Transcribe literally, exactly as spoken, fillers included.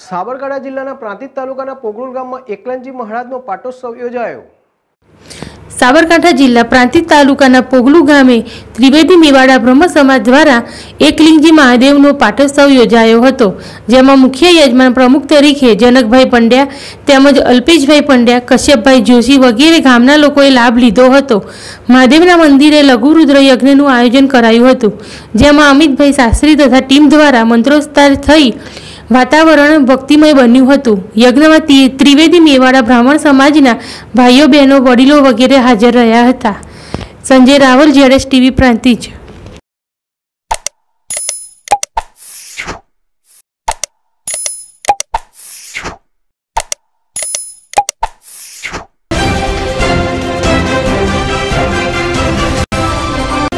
સાબરકાંઠા જિલ્લાના પ્રાંતિજ તાલુકાના પોગળુલ ગામમાં એકલનજી મહારાજનો પાટોત્સવ યોજાયો। સાબરકાંઠા જિલ્લા પ્રાંતિજ તાલુકાના પોગળુ ગામે ત્રિવેદી મેવાડા બ્રહ્મ સમાજ દ્વારા એકલિંગજી મહાદેવનો પાટોત્સવ યોજાયો હતો, જેમાં મુખ્ય યજમાન પ્રમુખ તરીકે જનક ભાઈ પંડ્યા તેમજ અલ્પેશ ભાઈ પંડ્યા, કશ્યપ ભાઈ જોશી વગેરે ગામના લોકોએ લાભ લીધો હતો। મહાદેવના મંદિરે લઘુ રુદ્ર યજ્ઞનું આયોજન કરાયું હતું, જેમાં અમિત ભાઈ શાસ્ત્રી તથા ટીમ દ્વારા મંત્રોચ્ચાર થઈ वातावरण भक्तिमय बन्यु हतु। यज्ञमां त्रिवेदी मेवाड़ा ब्राह्मण समाजना भाईओ बहनों वडीलों वगैरह हाजर रह्या हता। Sanjay Raval, ZS TV, Prantij.